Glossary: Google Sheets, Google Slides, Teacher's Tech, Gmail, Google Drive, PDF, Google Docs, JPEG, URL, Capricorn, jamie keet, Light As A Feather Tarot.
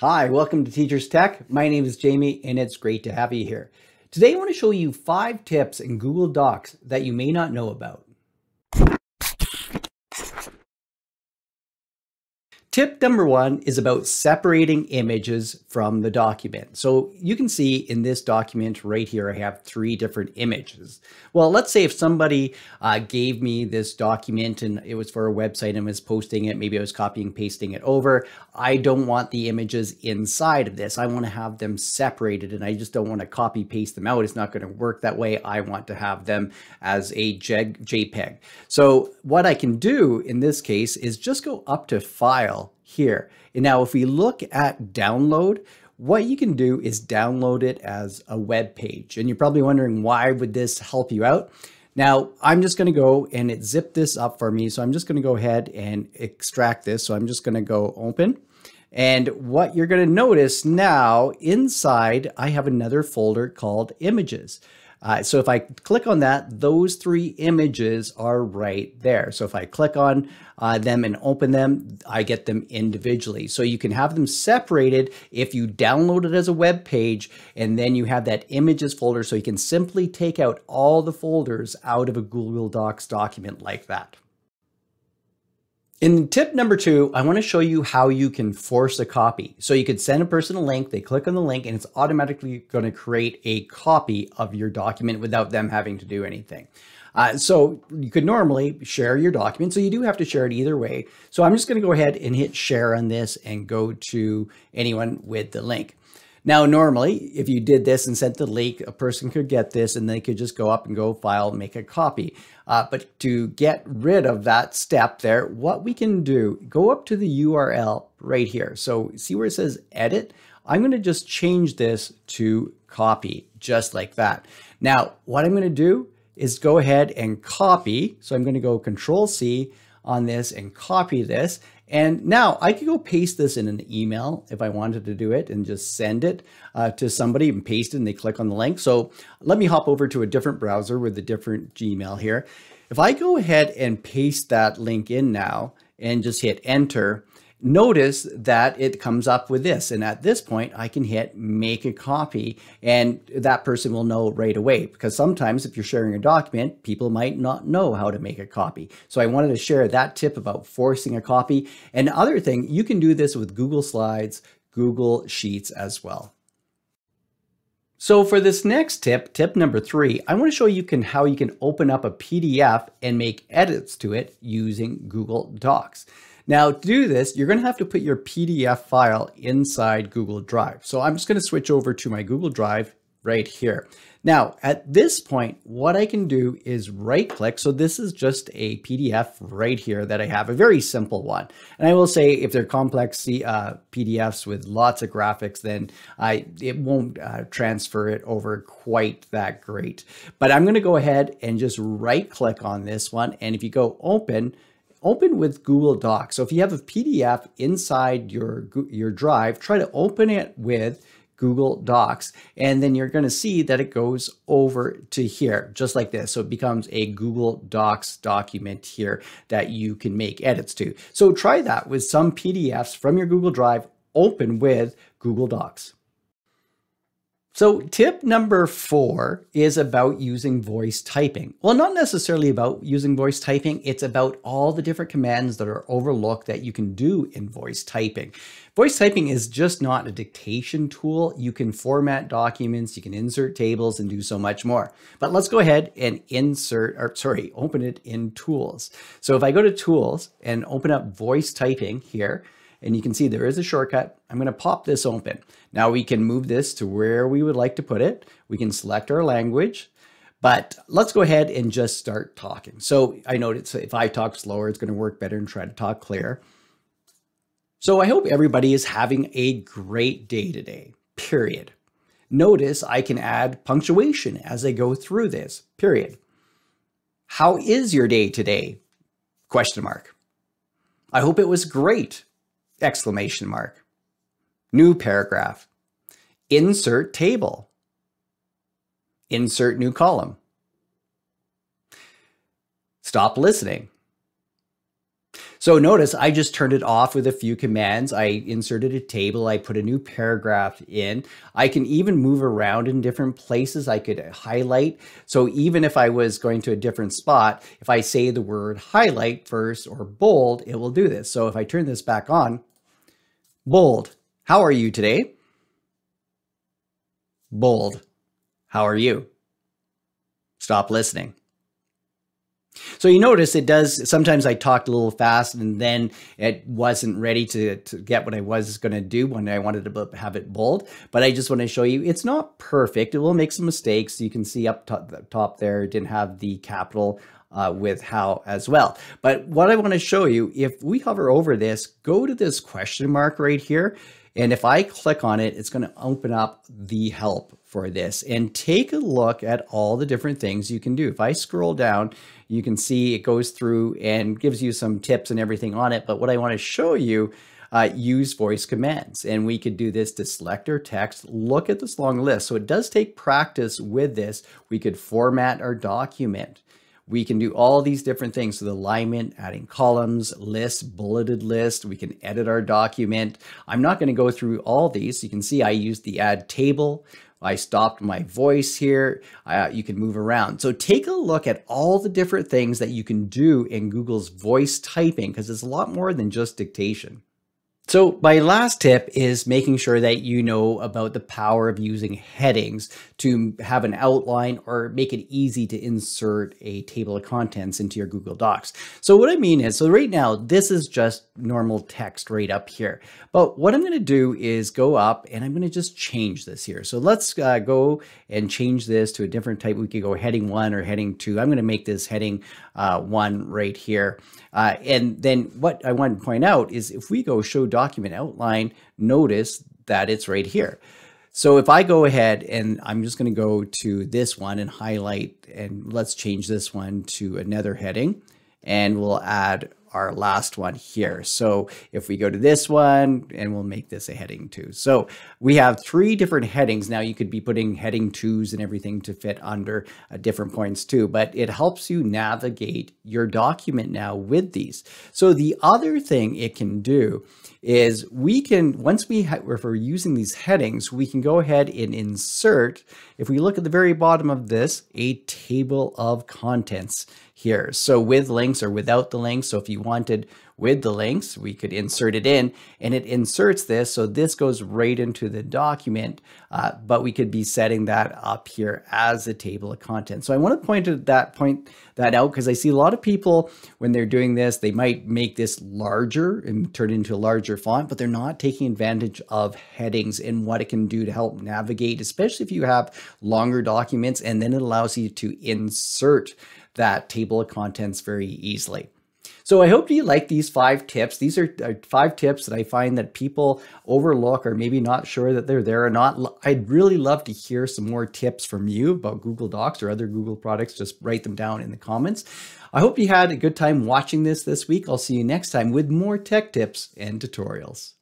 Hi, welcome to Teacher's Tech. My name is Jamie and it's great to have you here. Today I want to show you 5 tips in Google Docs that you may not know about. Tip number 1 is about separating images from the document. So you can see in this document right here, I have 3 different images. Well, let's say if somebody gave me this document and it was for a website and was posting it, maybe I was copying and pasting it over. I don't want the images inside of this. I want to have them separated and I just don't want to copy paste them out. It's not going to work that way. I want to have them as a JPEG. So what I can do in this case is just go up to File here. And now if we look at download, what you can do is download it as a web page. And you're probably wondering, why would this help you out? Now I'm just going to go and it zipped this up for me. So I'm just going to go ahead and extract this. So I'm just going to go open. And what you're going to notice now inside, I have another folder called images. So if I click on that, those 3 images are right there. So if I click on them and open them, I get them individually. So you can have them separated if you download it as a web page, and then you have that images folder. So you can simply take out all the folders out of a Google Docs document like that. In tip number 2, I want to show you how you can force a copy. So you could send a person a link, they click on the link, and it's automatically going to create a copy of your document without them having to do anything. So you could normally share your document. So you do have to share it either way. So I'm just going to go ahead and hit share on this and go to anyone with the link. Now, normally, if you did this and sent the link, a person could get this and they could just go up and go file, make a copy. But to get rid of that step there, what we can do, go up to the URL right here. So see where it says edit? I'm going to just change this to copy, just like that. Now, what I'm going to do is go ahead and copy. So I'm going to go Control C on this and copy this. And now I could go paste this in an email if I wanted to do it and just send it to somebody and paste it and they click on the link. So let me hop over to a different browser with a different Gmail here. If I go ahead and paste that link in now and just hit enter, notice that it comes up with this. And at this point, I can hit make a copy and that person will know right away, because sometimes if you're sharing a document, people might not know how to make a copy. So I wanted to share that tip about forcing a copy. And other thing, you can do this with Google Slides, Google Sheets as well. So for this next tip, tip number 3, I want to show you how you can open up a PDF and make edits to it using Google Docs. Now to do this, you're going to have to put your PDF file inside Google Drive. So I'm just going to switch over to my Google Drive right here. Now at this point, what I can do is right click. So this is just a PDF right here that I have, a very simple one. And I will say if they're complex PDFs with lots of graphics, then it won't transfer it over quite that great. But I'm going to go ahead and just right click on this one. And if you go open with Google Docs. So if you have a PDF inside your drive, try to open it with Google Docs, and then you're going to see that it goes over to here, just like this. So it becomes a Google Docs document here that you can make edits to. So try that with some PDFs from your Google Drive, open with Google Docs. So tip number 4 is about using voice typing. Well, not necessarily about using voice typing. It's about all the different commands that are overlooked that you can do in voice typing. Voice typing is just not a dictation tool. You can format documents, you can insert tables and do so much more. But let's go ahead and open it in tools. So if I go to tools and open up voice typing here, and you can see there is a shortcut. I'm going to pop this open. Now we can move this to where we would like to put it. We can select our language, but let's go ahead and just start talking. So I noticed if I talk slower, it's going to work better and try to talk clear. So I hope everybody is having a great day today, period. Notice I can add punctuation as I go through this, period. How is your day today? Question mark. I hope it was great. Exclamation mark. New paragraph. Insert table. Insert new column. Stop listening. So notice I just turned it off with a few commands. I inserted a table, I put a new paragraph in. I can even move around in different places. I could highlight. So even if I was going to a different spot, if I say the word highlight first or bold, it will do this. So if I turn this back on, bold, how are you today? Bold, how are you? Stop listening. So you notice it does, sometimes I talked a little fast and then it wasn't ready to get what I was going to do when I wanted to have it bold. But I just want to show you, it's not perfect. It will make some mistakes. You can see up top there, it didn't have the capital with how as well. But what I want to show you, if we hover over this, go to this question mark right here. And if I click on it, it's going to open up the help for this and take a look at all the different things you can do. If I scroll down, you can see it goes through and gives you some tips and everything on it. But what I want to show you, use voice commands. And we could do this to select our text, look at this long list. So it does take practice with this. We could format our document. We can do all these different things. So the alignment, adding columns, lists, bulleted list. We can edit our document. I'm not going to go through all these. You can see I used the add table. I stopped my voice here. You can move around. So take a look at all the different things that you can do in Google's voice typing, because it's a lot more than just dictation. So my last tip is making sure that you know about the power of using headings to have an outline or make it easy to insert a table of contents into your Google Docs. So what I mean is, so right now, this is just normal text right up here. But what I'm going to do is go up and I'm going to just change this here. So let's go and change this to a different type. We could go heading 1 or heading 2. I'm going to make this heading 1 right here. And then what I want to point out is if we go show document outline, notice that it's right here. So if I go ahead and I'm just going to go to this one and highlight, and let's change this one to another heading and we'll add our last one here. So if we go to this one and we'll make this a heading 2. So we have 3 different headings. Now you could be putting heading 2s and everything to fit under different points too, but it helps you navigate your document now with these. So the other thing it can do is we can, once we have, if we're using these headings, we can go ahead and insert, if we look at the very bottom of this, a table of contents here. So with links or without the links. So if you wanted with the links, we could insert it in and it inserts this. So this goes right into the document, but we could be setting that up here as a table of contents. So I want to point that out because I see a lot of people when they're doing this, they might make this larger and turn it into a larger font, but they're not taking advantage of headings and what it can do to help navigate, especially if you have longer documents, and then it allows you to insert that table of contents very easily. So I hope you like these 5 tips. These are 5 tips that I find that people overlook or maybe not sure that they're there or not. I'd really love to hear some more tips from you about Google Docs or other Google products. Just write them down in the comments. I hope you had a good time watching this week. I'll see you next time with more tech tips and tutorials.